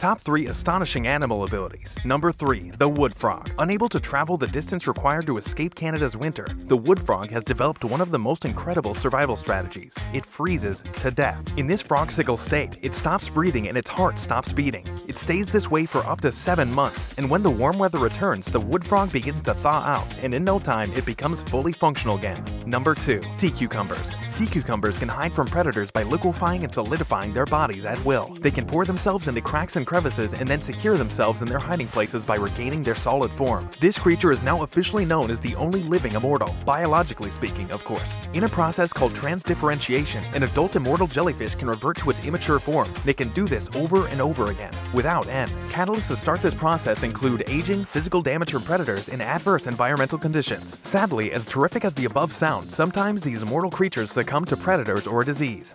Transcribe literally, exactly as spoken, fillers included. Top three astonishing animal abilities. Number three, the wood frog. Unable to travel the distance required to escape Canada's winter, the wood frog has developed one of the most incredible survival strategies. It freezes to death. In this frog-sickle state, it stops breathing and its heart stops beating. It stays this way for up to seven months, and when the warm weather returns, the wood frog begins to thaw out, and in no time, it becomes fully functional again. Number two, sea cucumbers. Sea cucumbers can hide from predators by liquefying and solidifying their bodies at will. They can pour themselves into cracks and crevices and then secure themselves in their hiding places by regaining their solid form. This creature is now officially known as the only living immortal, biologically speaking, of course. In a process called transdifferentiation, an adult immortal jellyfish can revert to its immature form. They can do this over and over again, without end. Catalysts to start this process include aging, physical damage from predators, and adverse environmental conditions. Sadly, as terrific as the above sound, sometimes these immortal creatures succumb to predators or disease.